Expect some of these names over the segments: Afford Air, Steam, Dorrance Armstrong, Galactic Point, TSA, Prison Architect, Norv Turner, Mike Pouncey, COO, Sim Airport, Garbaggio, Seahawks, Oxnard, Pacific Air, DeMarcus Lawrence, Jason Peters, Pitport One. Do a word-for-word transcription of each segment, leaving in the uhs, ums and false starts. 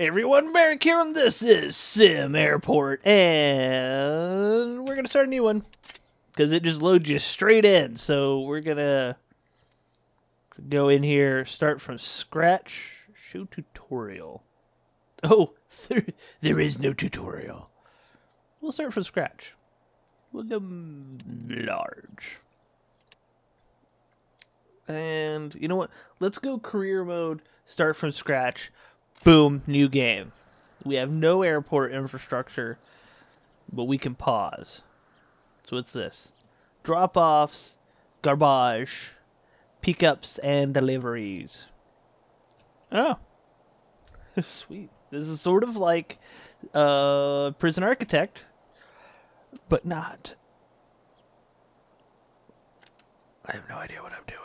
Everyone, back here on This Is Sim Airport, and we're gonna start a new one because it just loads you straight in. So we're gonna go in here, start from scratch, show tutorial. Oh, there, there is no tutorial. We'll start from scratch. We'll go large, and you know what? Let's go career mode. Start from scratch. Boom, new game. We have no airport infrastructure, but we can pause. So what's this? Drop-offs, garbage, pickups, and deliveries. Oh. Sweet. This is sort of like uh, Prison Architect, but not. I have no idea what I'm doing.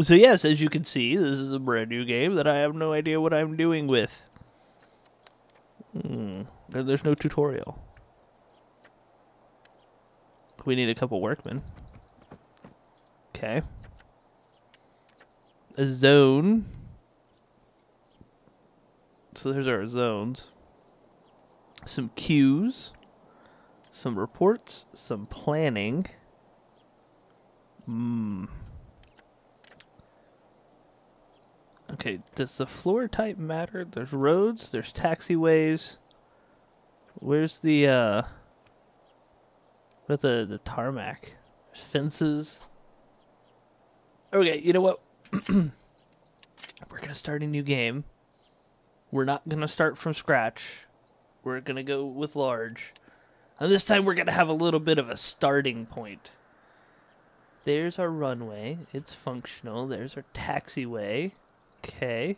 So yes, as you can see, this is a brand new game that I have no idea what I'm doing with. Hmm. There's no tutorial. We need a couple workmen. Okay. A zone. So there's our zones. Some queues. Some reports. Some planning. Hmm. Okay, does the floor type matter? There's roads, there's taxiways. Where's the, uh... Where's the, the tarmac? There's fences. Okay, you know what? We're gonna start a new game. We're not gonna start from scratch. We're gonna go with large. And this time we're gonna have a little bit of a starting point. There's our runway. It's functional. There's our taxiway. Okay.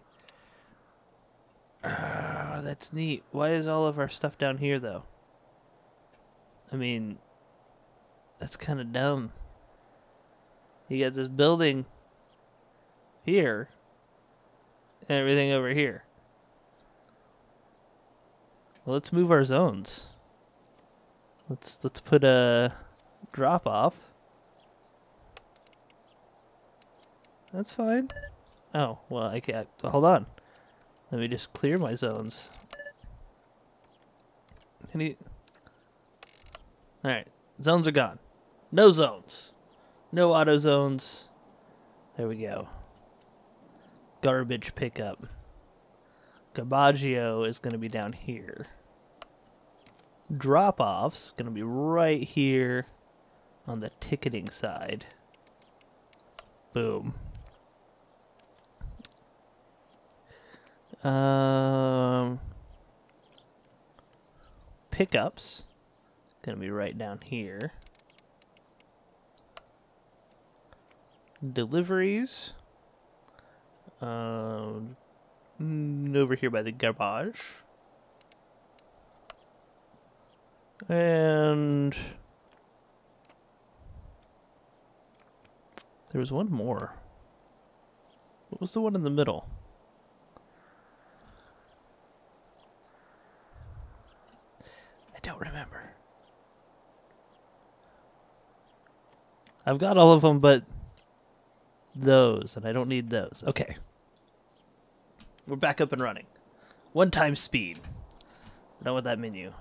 Uh, that's neat. Why is all of our stuff down here, though? I mean, that's kind of dumb. You got this building here, and everything over here. Well, let's move our zones. Let's let's put a drop off. That's fine. Oh, well, I can't. Hold on. Let me just clear my zones. Any... Alright, zones are gone. No zones. No auto zones. There we go. Garbage pickup. Garbaggio is going to be down here. Drop-offs going to be right here on the ticketing side. Boom. Um, pickups gonna be right down here. Deliveries, um, over here by the garbage, and there was one more. What was the one in the middle? Don't remember. I've got all of them but those, and I don't need those. Okay. We're back up and running. One time speed. Not with that menu.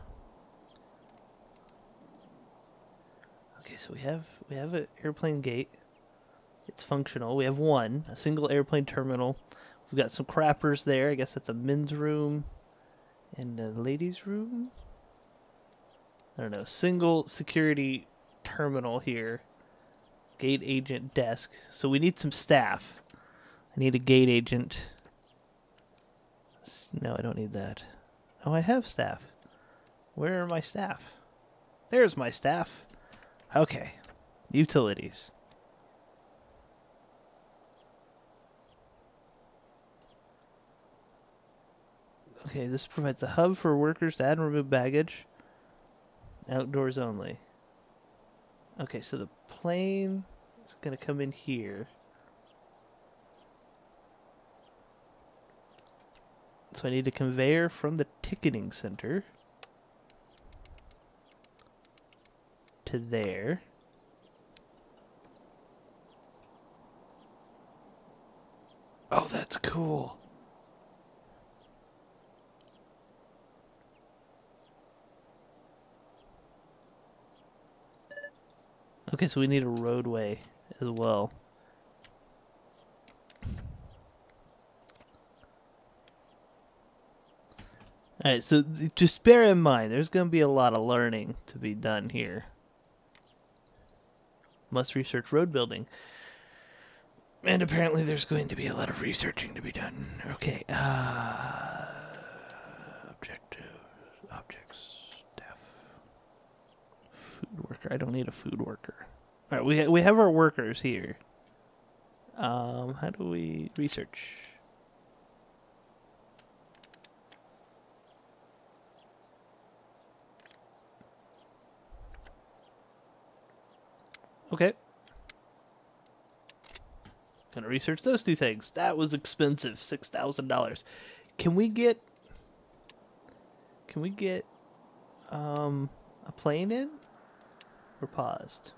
Okay, so we have we have an airplane gate. It's functional. We have one, a single airplane terminal. We've got some crappers there. I guess that's a men's room and a ladies' room. I don't know, single security terminal here. Gate agent desk. So we need some staff. I need a gate agent. No, I don't need that. Oh, I have staff. Where are my staff? There's my staff. Okay. Utilities. Okay, this provides a hub for workers to add and remove baggage. Outdoors only. Okay, so the plane is going to come in here. So I need a conveyor from the ticketing center to there. Oh, that's cool. Okay, so we need a roadway as well. Alright, so just bear in mind, there's going to be a lot of learning to be done here. Must research road building. And apparently there's going to be a lot of researching to be done. Okay, uh... objective, objects, staff, food worker. I don't need a food worker. Alright, we, ha we have our workers here. Um, how do we research? Okay. Gonna research those two things. That was expensive, six thousand dollars. Can we get? Can we get? Um, a plane in? We're paused.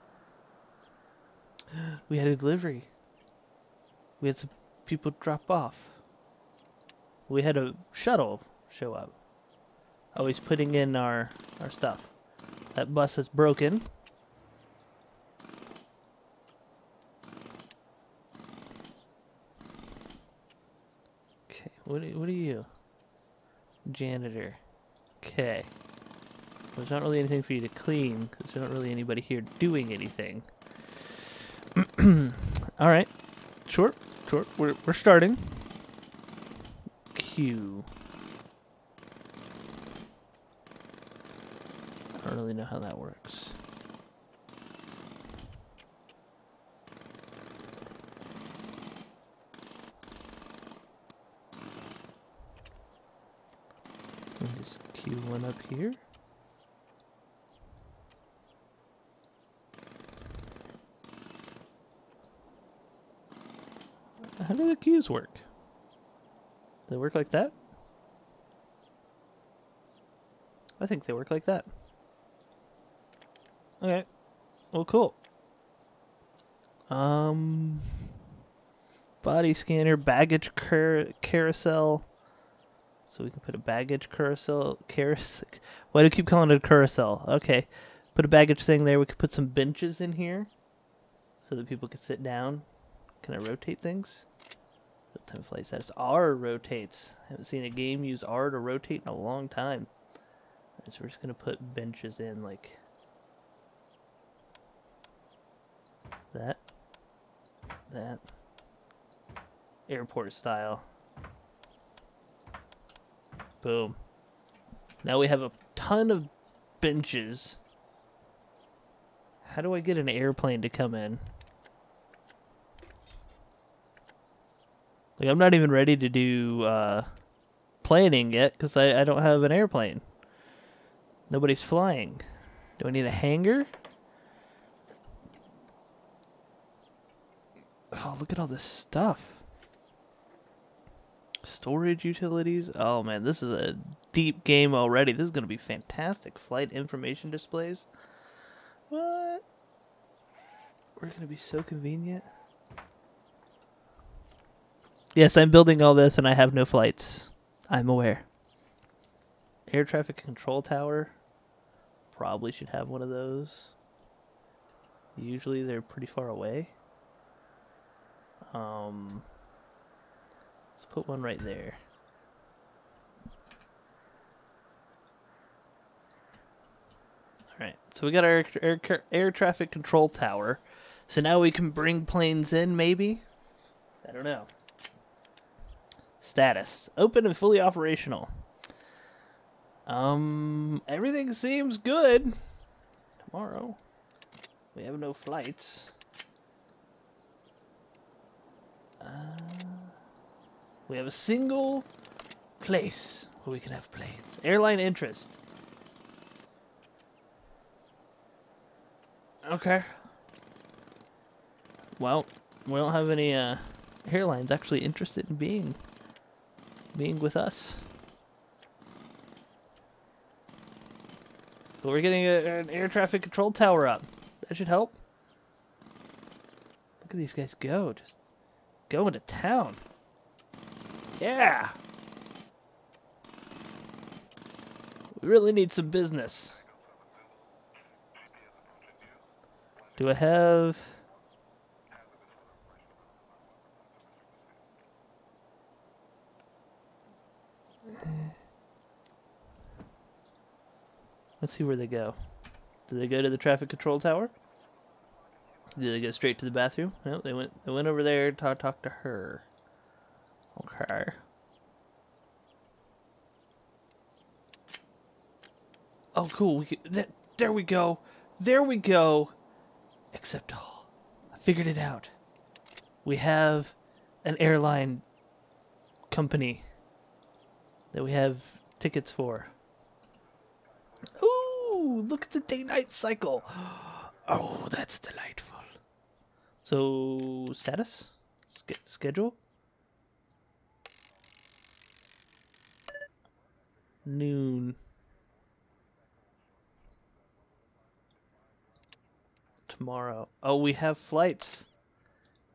We had a delivery. We had some people drop off. We had a shuttle show up. Always putting in our our stuff. That bus is broken. What are, what are you? Janitor. Okay. Well, there's not really anything for you to clean, because there's not really anybody here doing anything. Alright. Sure, sure. We're, we're starting. Q. I don't really know how that works. One up here. How do the queues work? They work like that? I think they work like that. Okay. Well, cool. Um, body scanner, baggage car carousel. So we can put a baggage carousel, carousel, why do I keep calling it a carousel? Okay, put a baggage thing there. We could put some benches in here so that people could sit down. Can I rotate things? Real-time flight status. R rotates. I haven't seen a game use R to rotate in a long time. Right, so we're just going to put benches in like that, that, airport style. Boom. Now we have a ton of benches. How do I get an airplane to come in? Like, I'm not even ready to do uh, planning yet because I, I don't have an airplane. Nobody's flying. Do I need a hangar? Oh, look at all this stuff. Storage utilities. Oh man, this is a deep game already. This is going to be fantastic. Flight information displays. What? We're going to be so convenient. Yes, I'm building all this and I have no flights. I'm aware. Air traffic control tower. Probably should have one of those. Usually they're pretty far away. Um... Let's put one right there. Alright, so we got our air, air, air traffic control tower. So now we can bring planes in, maybe? I don't know. Status. Open and fully operational. Um, everything seems good. Tomorrow. We have no flights. Uh... We have a single place where we can have planes. Airline interest. Okay. Well, we don't have any uh, airlines actually interested in being being with us. But we're getting a, an air traffic control tower up. That should help. Look at these guys go. Just going to town. Yeah! We really need some business. Do I have... Let's see where they go. Do they go to the traffic control tower? Do they go straight to the bathroom? No, they went they went over there to talk, talk to her. Okay. Oh, cool. We could, th there we go. There we go. Except all. Oh, I figured it out. We have an airline company that we have tickets for. Ooh, look at the day-night cycle. Oh, that's delightful. So, status? Sch- schedule? Noon. Tomorrow. Oh, we have flights.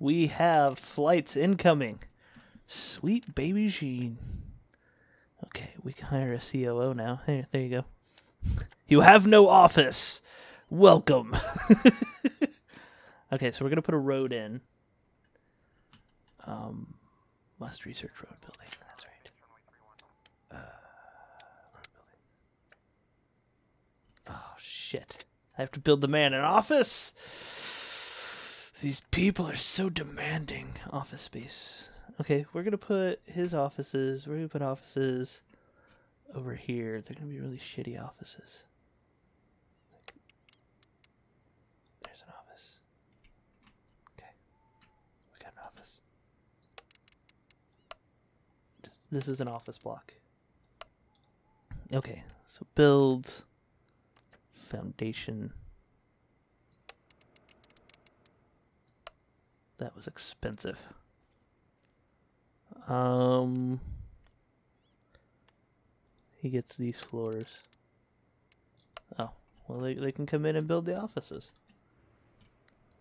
We have flights incoming. Sweet baby Jean. Okay, we can hire a C O O now. There, there you go. You have no office. Welcome. Okay, so we're going to put a road in. Um, must research road building. That's right. Uh, road building. Oh, shit. I have to build the man an office. These people are so demanding. Office space. Okay, we're going to put his offices. We're going to put offices over here. They're going to be really shitty offices. There's an office. Okay. We got an office. Just, this is an office block. Okay, so build foundation. That was expensive. Um, he gets these floors. Oh, well, they, they can come in and build the offices.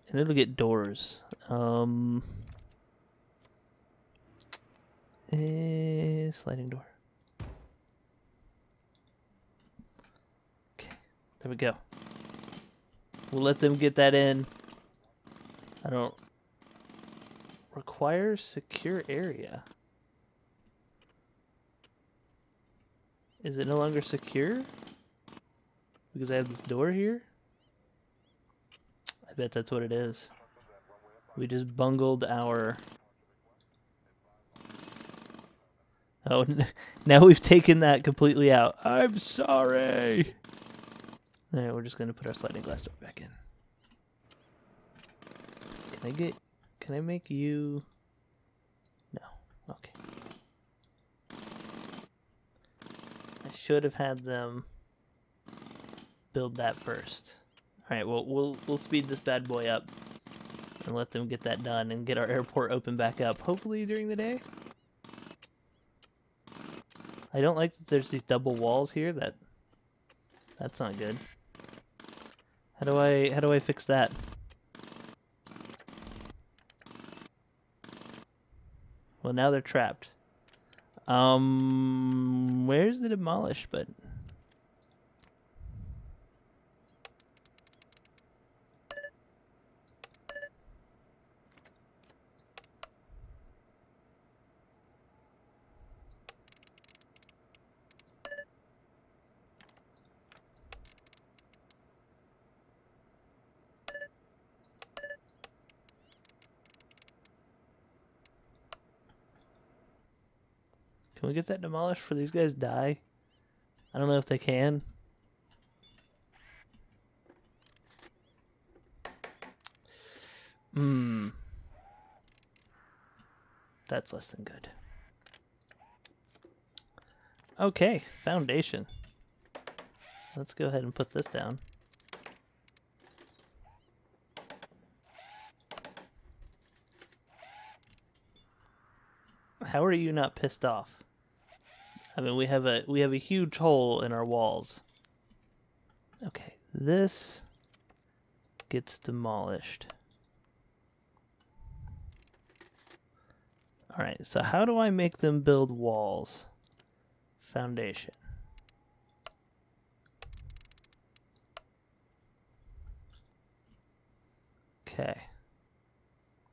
And it'll get doors. Um, eh, sliding door. Okay, there we go. We'll let them get that in. I don't... Require secure area. Is it no longer secure? Because I have this door here? I bet that's what it is. We just bungled our... Oh, now we've taken that completely out. I'm sorry! Alright, we're just going to put our sliding glass door back in. Can I get... Can I make you... No. Okay. I should have had them build that first. Alright, well, we'll we'll speed this bad boy up and let them get that done and get our airport open back up, hopefully during the day. I don't like that there's these double walls here. That that's not good. How do I how do I fix that? Well, now they're trapped. Um, where's the demolish button? Can we get that demolished before these guys die? I don't know if they can. Hmm. That's less than good. Okay, foundation. Let's go ahead and put this down. How are you not pissed off? I mean, we have a we have a huge hole in our walls. Okay, this gets demolished. All right, so how do I make them build walls? Foundation. Okay.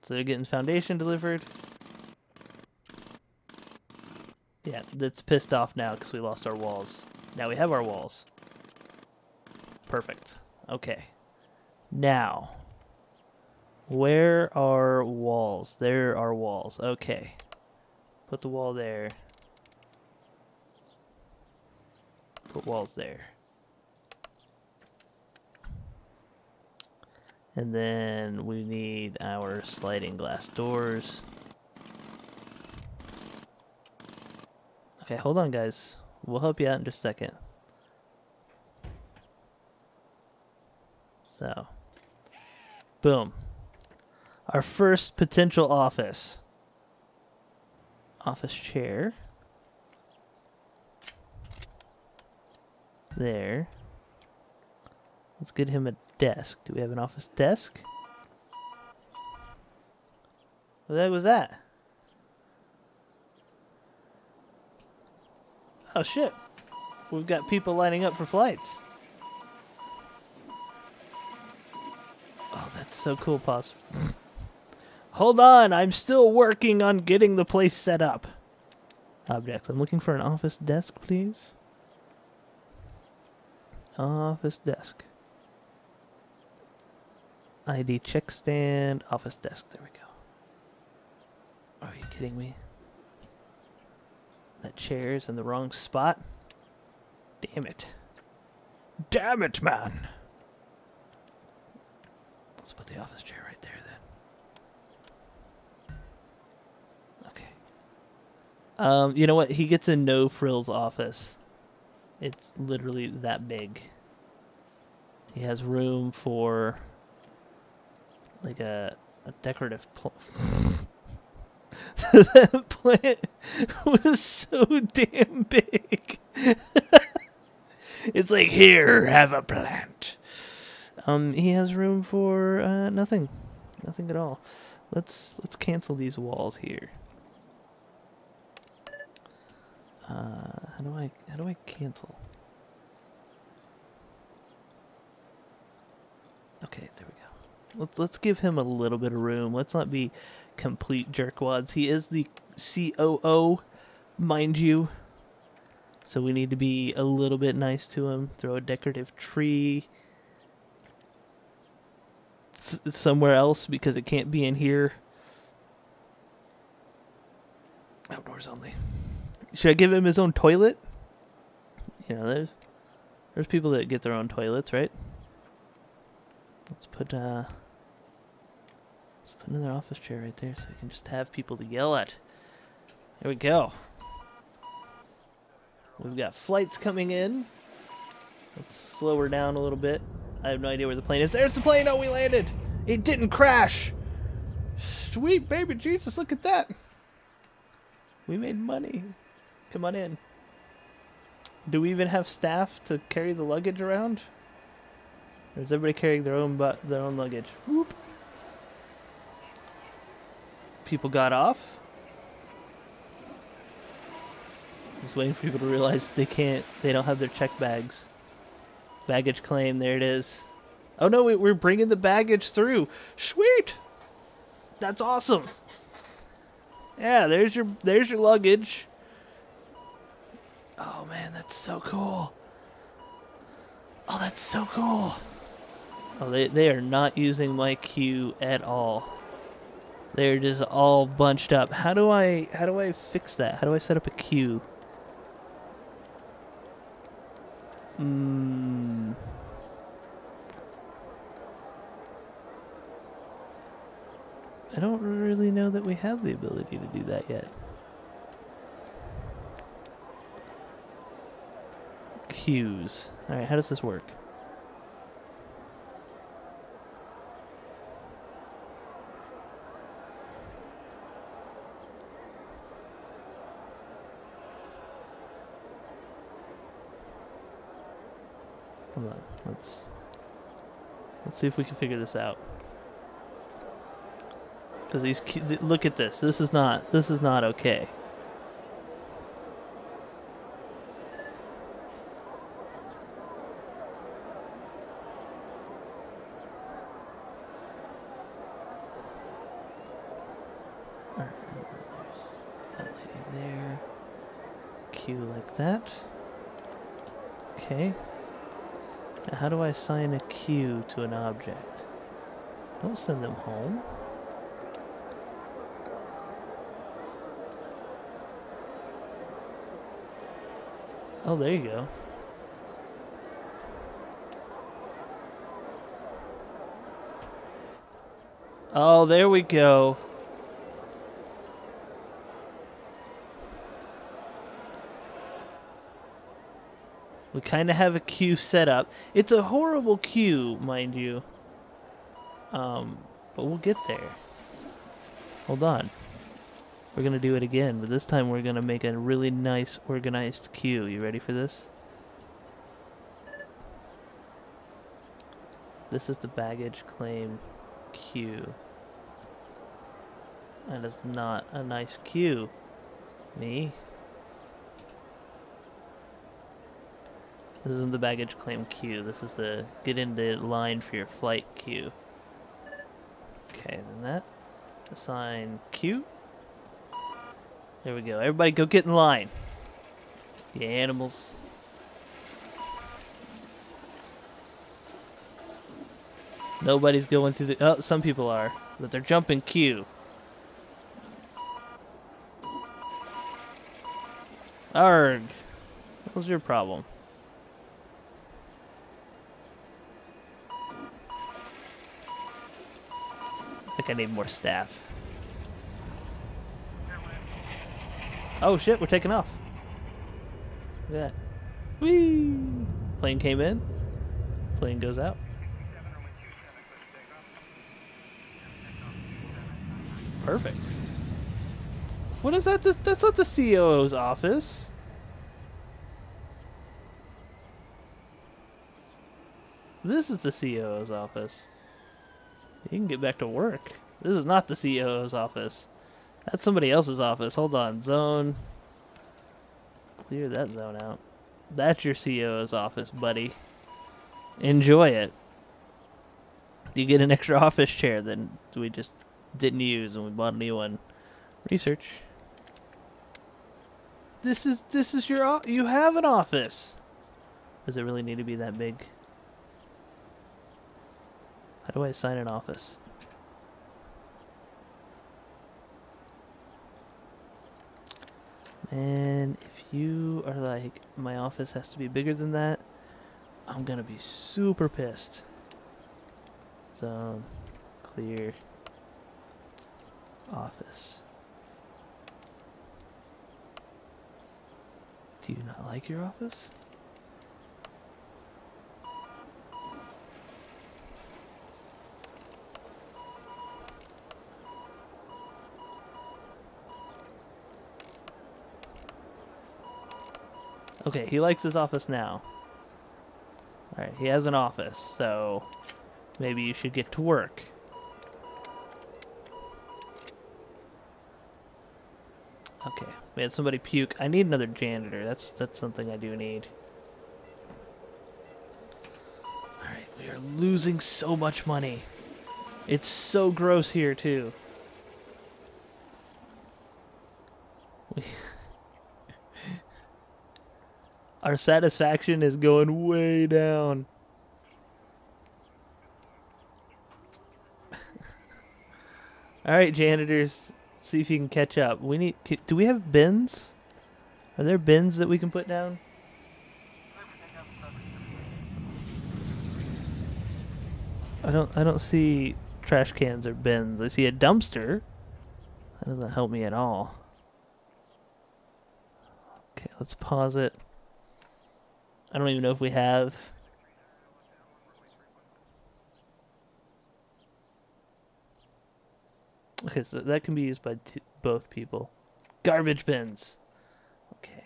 So they're getting foundation delivered. Yeah, that's pissed off now because we lost our walls. Now we have our walls. Perfect. Okay. Now, where are walls? There are walls. Okay. Put the wall there. Put walls there. And then we need our sliding glass doors. Okay, hold on, guys. We'll help you out in just a second. So, boom. Our first potential office. Office chair. There. Let's get him a desk. Do we have an office desk? What the heck was that? Oh shit. We've got people lining up for flights. Oh, that's so cool, Poss. Hold on, I'm still working on getting the place set up. Objects. I'm looking for an office desk, please. Office desk. I D check stand, office desk. There we go. Are you kidding me? That chair's in the wrong spot. Damn it. Damn it, man. Let's put the office chair right there then. Okay. Um, you know what? He gets a no frills office. It's literally that big. He has room for like a, a decorative pl That plant was so damn big. It's like, here, have a plant. Um, he has room for uh, nothing, nothing at all. Let's let's cancel these walls here. Uh, how do I how do I cancel? Okay, there we go. Let's let's give him a little bit of room. Let's not be complete jerkwads. He is the C O O, mind you. So we need to be a little bit nice to him. Throw a decorative tree S somewhere else because it can't be in here. Outdoors only. Should I give him his own toilet? You know, there's there's people that get their own toilets, right? Let's put uh let's put another office chair right there so we can just have people to yell at. There we go. We've got flights coming in. Let's slow her down a little bit. I have no idea where the plane is. There's the plane! Oh, we landed! It didn't crash! Sweet baby Jesus, look at that! We made money. Come on in. Do we even have staff to carry the luggage around? Or is everybody carrying their own bu their own luggage? Whoop. People got off. Just waiting for people to realize they can't. They don't have their check bags. Baggage claim. There it is. Oh no, we, we're bringing the baggage through. Sweet. That's awesome. Yeah, there's your there's your luggage. Oh man, that's so cool. Oh, that's so cool. Oh, they they are not using my queue at all. They're just all bunched up. How do I how do I fix that? How do I set up a queue? Hmm. I don't really know that we have the ability to do that yet. Queues. Alright, how does this work? Hold on, let's let's see if we can figure this out. Because these, look at this. This is not. This is not okay. queue like that. Okay. Now how do I assign a queue to an object? Don't send them home. Oh, there you go. Oh, there we go. We kind of have a queue set up. It's a horrible queue, mind you. Um, but we'll get there. Hold on. We're going to do it again, but this time we're going to make a really nice organized queue. You ready for this? This is the baggage claim queue. That is not a nice queue. Me? This isn't the baggage claim queue. This is the get into line for your flight queue. Okay, then that. Assign queue. There we go. Everybody go get in line. You animals. Nobody's going through the... Oh, some people are. But they're jumping queue. Arg. What was your problem? I think I need more staff. Oh shit, we're taking off. Look at that. Whee! Plane came in. Plane goes out. Perfect. What is that? That's not the C O O's office. This is the C O O's office. You can get back to work. This is not the C O O's office. That's somebody else's office. Hold on. Zone. Clear that zone out. That's your C O O's office, buddy. Enjoy it. You get an extra office chair that we just didn't use and we bought a new one. Research. This is this is your... You have an office. Does it really need to be that big? How do I assign an office? And if you are like, my office has to be bigger than that, I'm gonna be super pissed. Zone, clear, office. Do you not like your office? Okay, he likes his office now. Alright, he has an office, so maybe you should get to work. Okay, we had somebody puke. I need another janitor. That's that's something I do need. Alright, we are losing so much money. It's so gross here, too. We... Our satisfaction is going way down. Alright, janitors. See if you can catch up. We need... Do we have bins? Are there bins that we can put down? I don't... I don't see trash cans or bins. I see a dumpster. That doesn't help me at all. Okay, let's pause it. I don't even know if we have. Okay, so that can be used by two, both people. Garbage bins. Okay.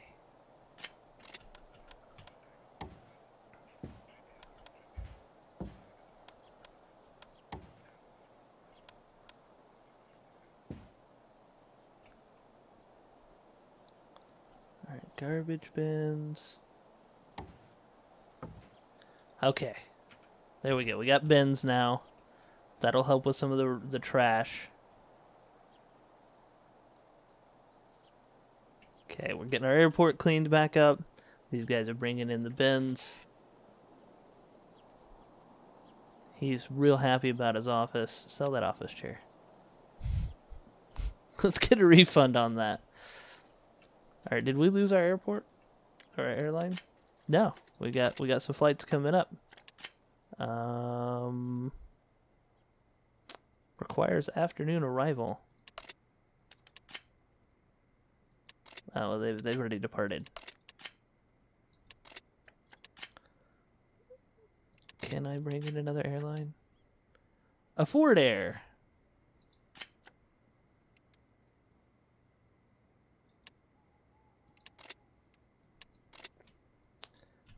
All right, garbage bins. Okay, there we go. We got bins now. That'll help with some of the the trash. Okay, we're getting our airport cleaned back up. These guys are bringing in the bins. He's real happy about his office. Sell that office chair. Let's get a refund on that. Alright, did we lose our airport? Or our airline? No. We got we got some flights coming up. Um requires afternoon arrival. Oh, well, they they've already departed. Can I bring in another airline? Afford Air.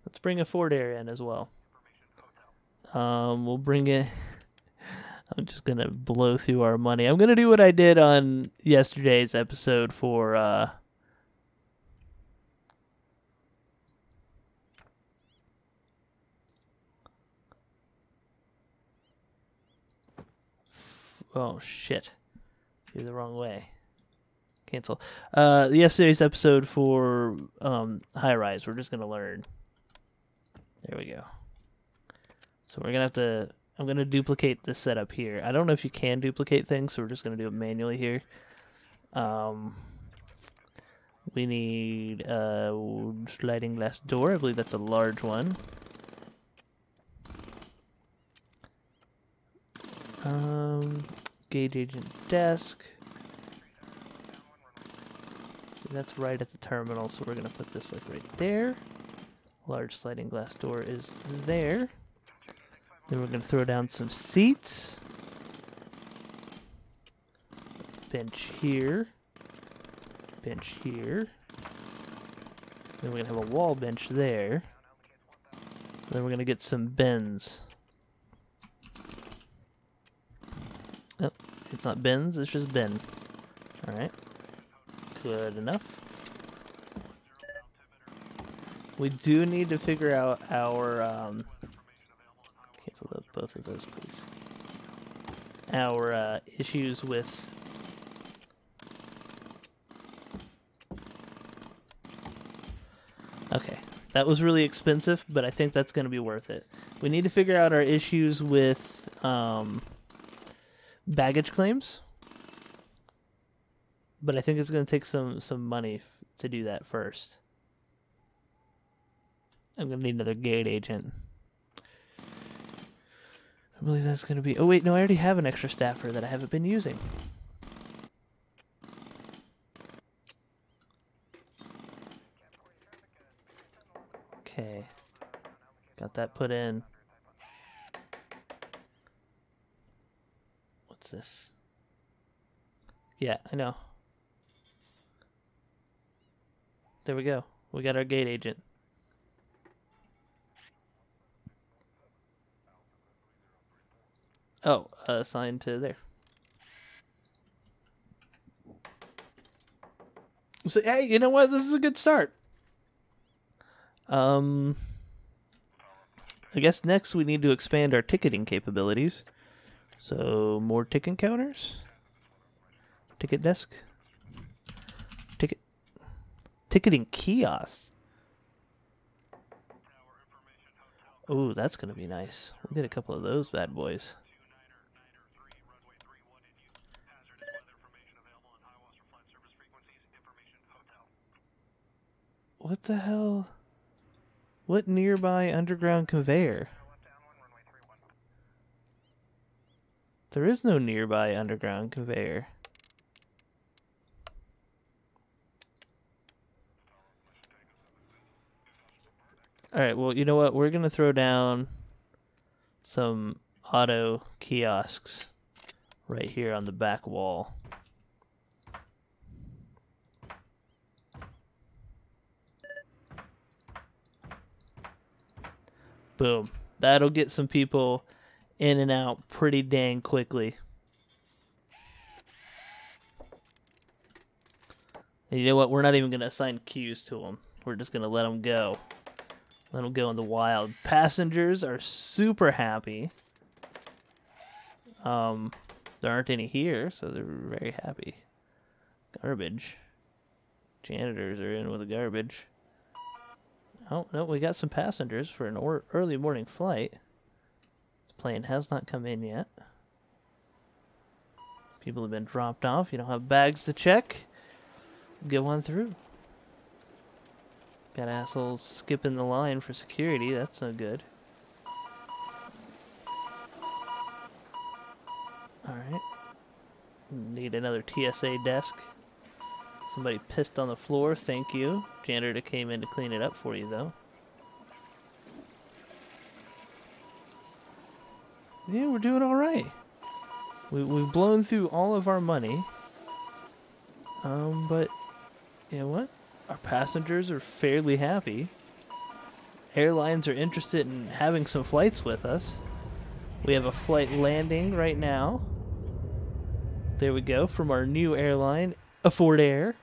Let's bring Afford Air in as well. Um, we'll bring it. I'm just gonna blow through our money. I'm gonna do what I did on yesterday's episode for uh. Oh, shit. You're the wrong way. Cancel. Uh, yesterday's episode for um, High Rise. We're just going to learn. There we go. So we're going to have to... I'm going to duplicate this setup here. I don't know if you can duplicate things, so we're just going to do it manually here. Um, we need a sliding glass door. I believe that's a large one. Um... Gauge agent desk. So that's right at the terminal, so we're gonna put this like right there. Large sliding glass door is there. Then we're gonna throw down some seats. Bench here. Bench here. Then we're gonna have a wall bench there. Then we're gonna get some bins. It's not bins, it's just bin. Alright. Good enough. We do need to figure out our, um... cancel those, both of those, please. Our, uh, issues with... Okay. That was really expensive, but I think that's going to be worth it. We need to figure out our issues with, um... baggage claims, but I think it's going to take some some money f to do that first. I'm going to need another gate agent. I believe that's going to be... Oh wait, no, I already have an extra staffer that I haven't been using. Okay, got that put in. This. Yeah, I know. There we go. We got our gate agent. Oh, uh, assigned to there. So, hey, you know what? This is a good start. Um, I guess next we need to expand our ticketing capabilities. So, more ticket counters, ticket desk, ticket, ticketing kiosks. Ooh, that's going to be nice. We'll get a couple of those bad boys. What the hell? What nearby underground conveyor? There is no nearby underground conveyor. Alright, well, you know what? We're going to throw down some auto kiosks right here on the back wall. Boom. That'll get some people in and out pretty dang quickly. And you know what? We're not even going to assign queues to them. We're just going to let them go. Let them go in the wild. Passengers are super happy. Um, there aren't any here, so they're very happy. Garbage. Janitors are in with the garbage. Oh, no, we got some passengers for an or early morning flight. This plane has not come in yet. People have been dropped off. You don't have bags to check. Get one through. Got assholes skipping the line for security. That's no good. Alright. Need another T S A desk. Somebody pissed on the floor. Thank you. Janitor came in to clean it up for you, though. Yeah, we're doing alright. We, we've blown through all of our money. Um, but... You know what? Our passengers are fairly happy. Airlines are interested in having some flights with us. We have a flight landing right now. There we go, from our new airline, Afford Air.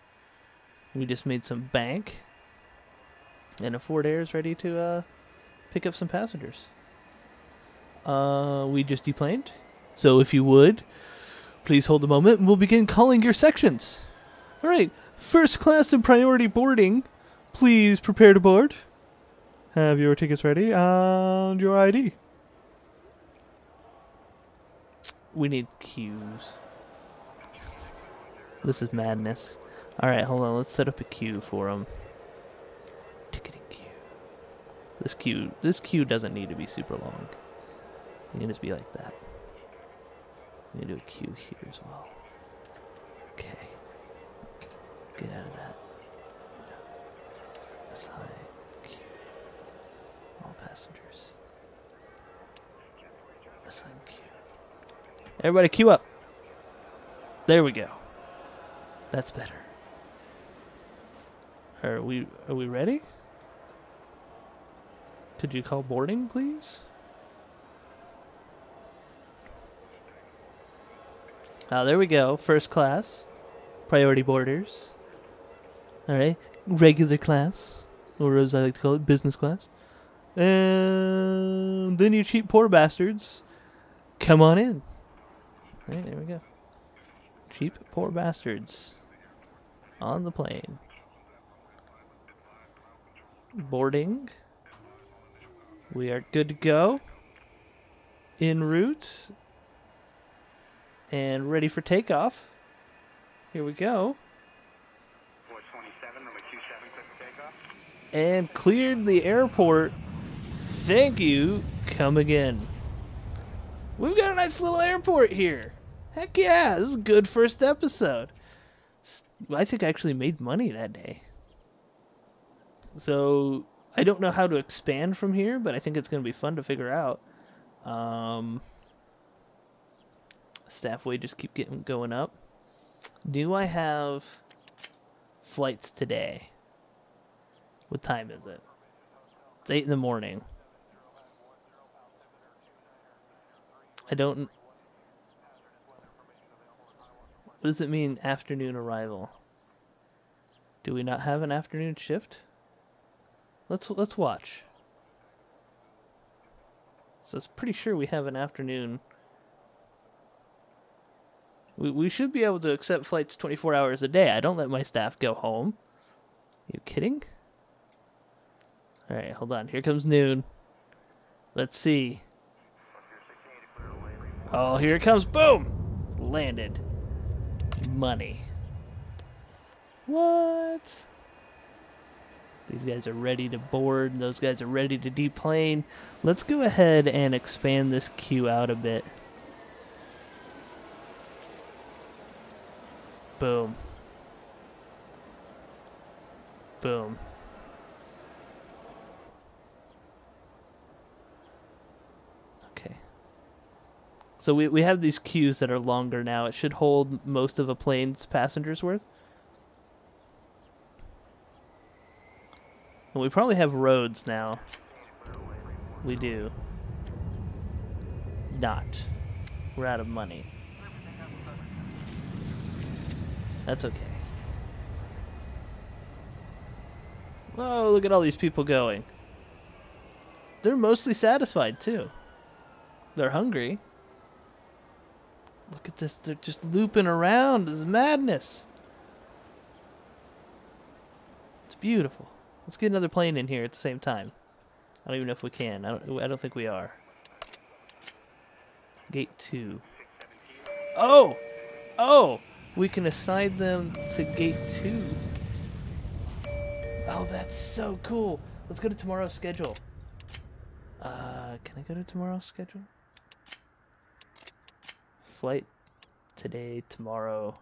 We just made some bank. And Afford Air is ready to uh, pick up some passengers. Uh, we just deplaned. So if you would, please hold a moment and we'll begin calling your sections. All right. First class and priority boarding. Please prepare to board. Have your tickets ready and your I D. We need queues. This is madness. Alright, hold on. Let's set up a queue for them. Ticketing queue. This queue, this queue doesn't need to be super long. You can just be like that. We need to do a queue here as well. Okay. Get out of that. Assign queue. All passengers. Assign queue. Everybody queue up. There we go. That's better. Are we are we ready? Could you call boarding, please? Ah, oh, there we go. First class. Priority boarders. Alright, regular class, or as I like to call it, business class. And then you cheap poor bastards, come on in. Alright, there we go. Cheap poor bastards on the plane. Boarding. We are good to go. En route. And ready for takeoff. Here we go. And cleared the airport. Thank you. Come again. We've got a nice little airport here. Heck yeah, this is a good first episode. I think I actually made money that day. So, I don't know how to expand from here, but I think it's going to be fun to figure out. Um, staff wages keep getting going up. Do I have flights today? What time is it? It's eight in the morning. I don't... What does it mean, afternoon arrival? Do we not have an afternoon shift? Let's let's watch. So I'm pretty sure we have an afternoon. We we should be able to accept flights twenty-four hours a day. I don't let my staff go home. Are you kidding? All right, hold on. Here comes noon. Let's see. Oh, here it comes. Boom! Landed. Money. What? These guys are ready to board. And those guys are ready to deplane. Let's go ahead and expand this queue out a bit. Boom. Boom. So we, we have these queues that are longer now. It should hold most of a plane's passengers worth. And we probably have roads now. We do. Not. We're out of money. That's okay. Whoa, look at all these people going. They're mostly satisfied, too. They're hungry. Look at this, they're just looping around. This is madness. It's beautiful. Let's get another plane in here at the same time. I don't even know if we can. I don't, I don't think we are. Gate two. Oh! Oh! We can assign them to gate two. Oh, that's so cool. Let's go to tomorrow's schedule. Uh, can I go to tomorrow's schedule? Flight today, tomorrow,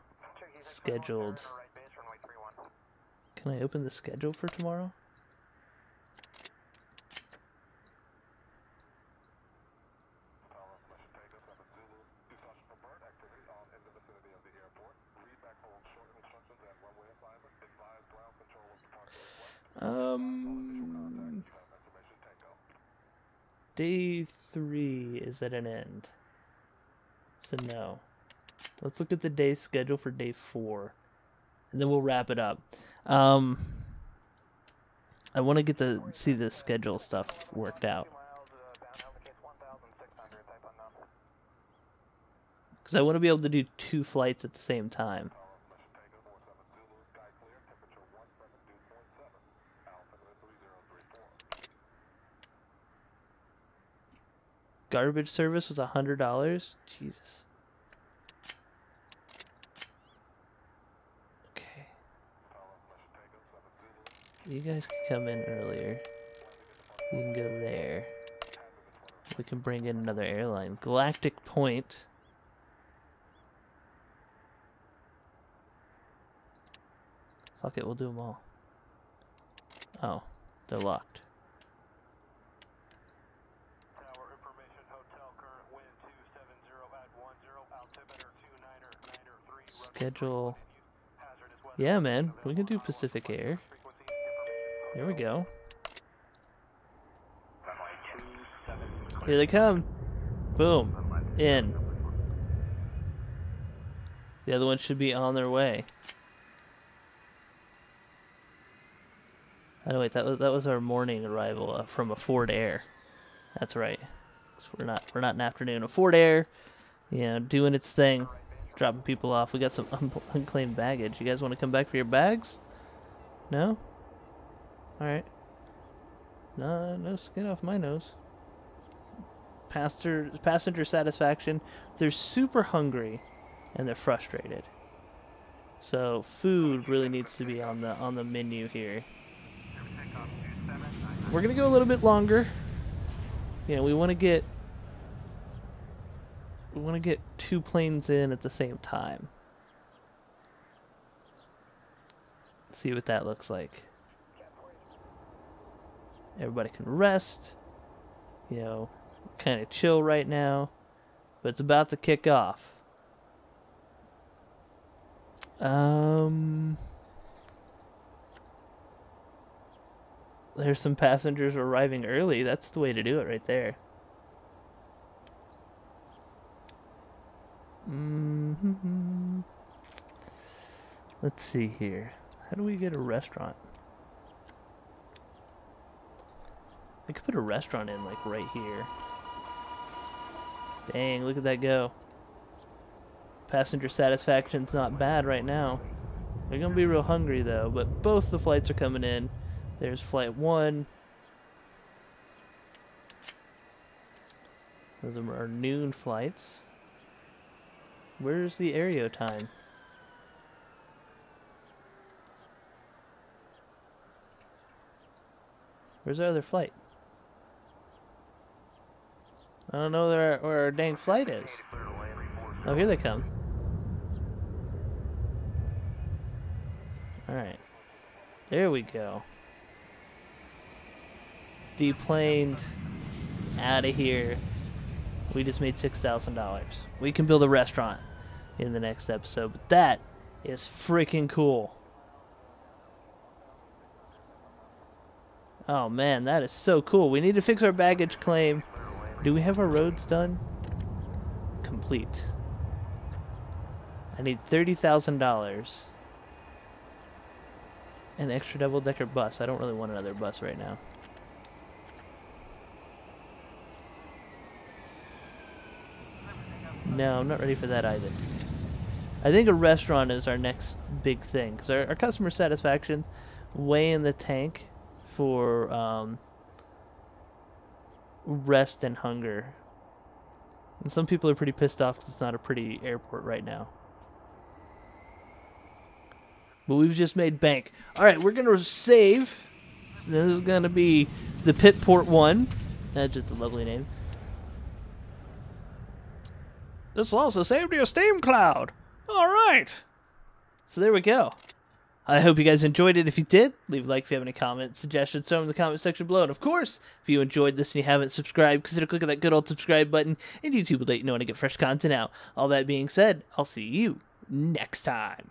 scheduled. Can I open the schedule for tomorrow? Um, day three is at an end, so no. Let's look at the day schedule for day four, and then we'll wrap it up. Um, I want to get to see the schedule stuff worked out, because I want to be able to do two flights at the same time. Garbage service was a hundred dollars. Jesus. Okay. You guys can come in earlier. You can go there. We can bring in another airline. Galactic Point. Fuck it, we'll do them all. Oh, they're locked. Schedule. Yeah, man, we can do Pacific Air. There we go. Here they come. Boom. In. The other one should be on their way. Oh wait, that was that was our morning arrival uh, from Afford Air. That's right. We're not we're not in afternoon. Afford Air, you know, doing its thing. Dropping people off. We got some un unclaimed baggage. You guys want to come back for your bags? No? Alright. No, no skin off my nose. Pastor, passenger satisfaction. They're super hungry and they're frustrated. So food really needs to be on the on the menu here. We're gonna go a little bit longer. You know, we wanna get We want to get two planes in at the same time. Let's see what that looks like. Everybody can rest, you know, kind of chill right now, but it's about to kick off. Um, there's some passengers arriving early. That's the way to do it right there. Mm-hmm. Let's see here. How do we get a restaurant? I could put a restaurant in like right here. Dang, look at that go. Passenger satisfaction's not bad right now. They're gonna be real hungry though, but both the flights are coming in. There's flight one. Those are our noon flights. Where's the aereo time? Where's our other flight? I don't know where our, where our dang flight is. Oh, here they come. Alright. There we go. Deplaned. Out of here. We just made six thousand dollars. We can build a restaurant in the next episode, but that is freaking cool. Oh man, that is so cool. We need to fix our baggage claim. Do we have our roads done? Complete. I need thirty thousand dollars. An extra double-decker bus. I don't really want another bus right now. No, I'm not ready for that either. I think a restaurant is our next big thing, because our, our customer satisfaction way in the tank for um, rest and hunger. And some people are pretty pissed off because it's not a pretty airport right now. But we've just made bank. All right, we're going to save. So this is going to be the Pitport One. That's just a lovely name. This will also save to your Steam cloud. All right. So there we go. I hope you guys enjoyed it. If you did, leave a like if you have any comments, suggestions, throw them in the comment section below. And of course, if you enjoyed this and you haven't subscribed, consider clicking that good old subscribe button, and YouTube will let you know when I get fresh content out. All that being said, I'll see you next time.